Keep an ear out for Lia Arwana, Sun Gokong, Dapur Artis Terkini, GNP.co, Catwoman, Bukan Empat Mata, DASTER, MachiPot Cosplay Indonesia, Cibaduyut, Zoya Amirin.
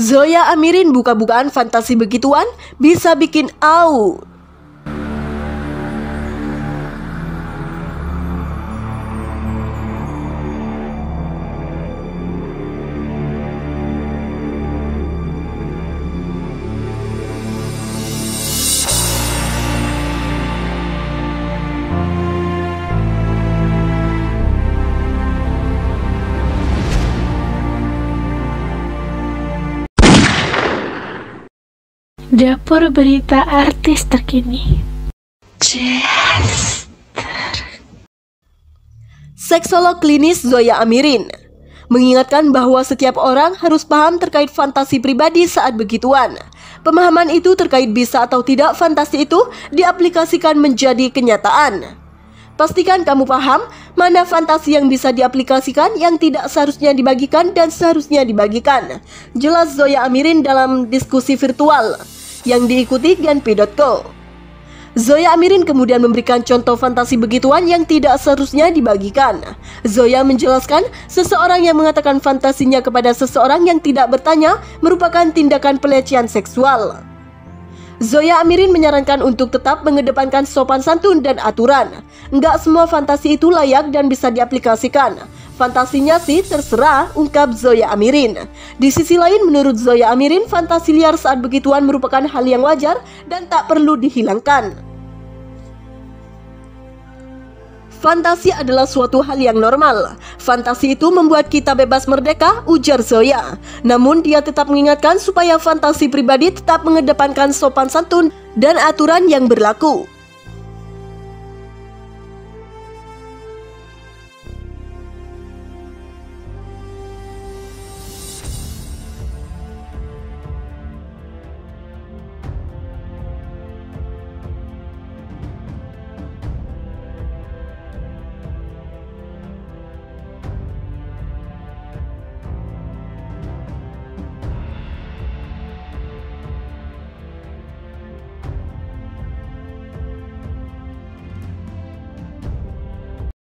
Zoya Amirin buka-bukaan fantasi begituan bisa bikin au. Dapur berita artis terkini. DASTER. Seksolog klinis Zoya Amirin mengingatkan bahwa setiap orang harus paham terkait fantasi pribadi saat begituan. Pemahaman itu terkait bisa atau tidak fantasi itu diaplikasikan menjadi kenyataan. Pastikan kamu paham mana fantasi yang bisa diaplikasikan, yang tidak seharusnya dibagikan dan seharusnya dibagikan. Jelas Zoya Amirin dalam diskusi virtual yang diikuti GNP.co. Zoya Amirin kemudian memberikan contoh fantasi begituan yang tidak seharusnya dibagikan. Zoya menjelaskan, seseorang yang mengatakan fantasinya kepada seseorang yang tidak bertanya merupakan tindakan pelecehan seksual. Zoya Amirin menyarankan untuk tetap mengedepankan sopan santun dan aturan. Enggak semua fantasi itu layak dan bisa diaplikasikan. Fantasinya sih terserah, ungkap Zoya Amirin. Di sisi lain, menurut Zoya Amirin, fantasi liar saat begituan merupakan hal yang wajar dan tak perlu dihilangkan. Fantasi adalah suatu hal yang normal. Fantasi itu membuat kita bebas merdeka, ujar Zoya. Namun dia tetap mengingatkan supaya fantasi pribadi tetap mengedepankan sopan santun dan aturan yang berlaku.